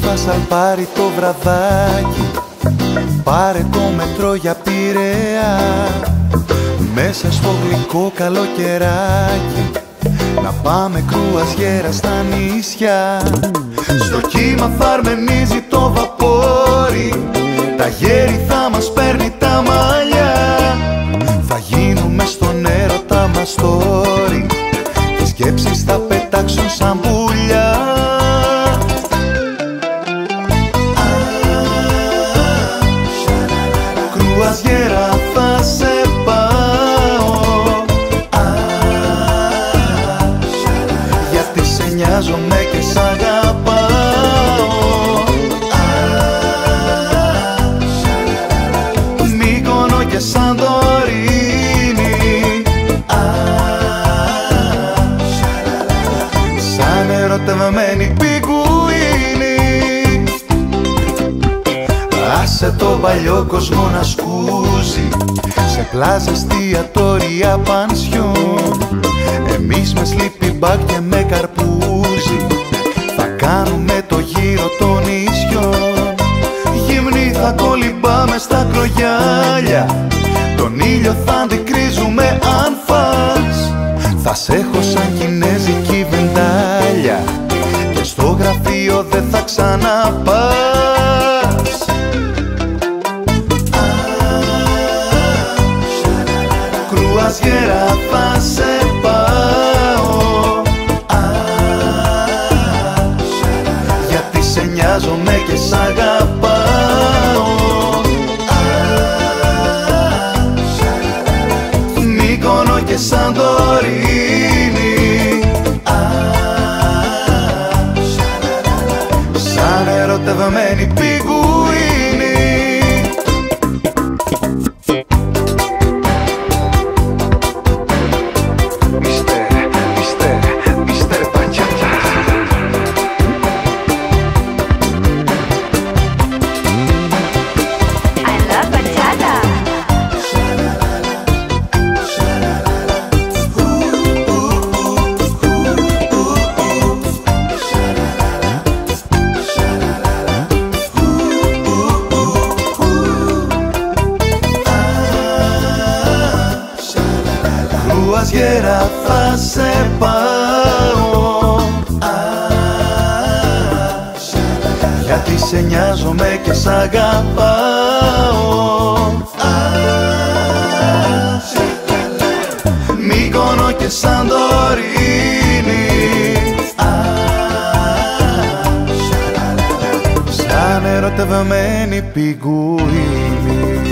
νιώθα σαν πάρει το βραδάκι. Πάρε το μετρό για Πειραιά, μέσα στο γλυκό καλοκαιράκι. Να πάμε κρουαζιέρα στα νησιά. Στο κύμα θα αρμενίζει το βαπόρι, τα γέρι θα μας παίρνει τα μαλλιά. Θα γίνουμε στον έρωτα μας τόρι, οι σκέψεις θα πετάξουν σαν πουλιά. Κρουαζιέρα θα σε πάω, γιατί σε νοιάζομαι και σ' αγαπάω. Μύκονο και Σαντορίνη, σαν ερωτευμένη πιγκουίνη. Άσε το παλιό κόσμο να σκούζει, σε πλάζα, εστιατόρια, πανσιόν. Εμείς με sleeping bag και με καρπούζι θα κάνουμε το γύρο των νησιών. Γυμνή θα κολυμπάμε στα κρογιάλια, τον ήλιο θα αντικρίζουμε αν φας. Θα σ' έχω σαν κινέζικη βεντάλια και στο γραφείο δεν θα ξαναπάς. Κρουαζιέρα θα σε πάω, γιατί σε νοιάζομαι και σ' αγαπάω. Μύκονο και Σαντορίνη, σαν ερωτευμένη πιγκουίνη. Κρουαζιέρα θα σε πάω, γιατί σε νοιάζομαι και σ' αγαπάω. Μύκονο και Σαντορίνη, σαν ερωτευμένη πιγκουίνη.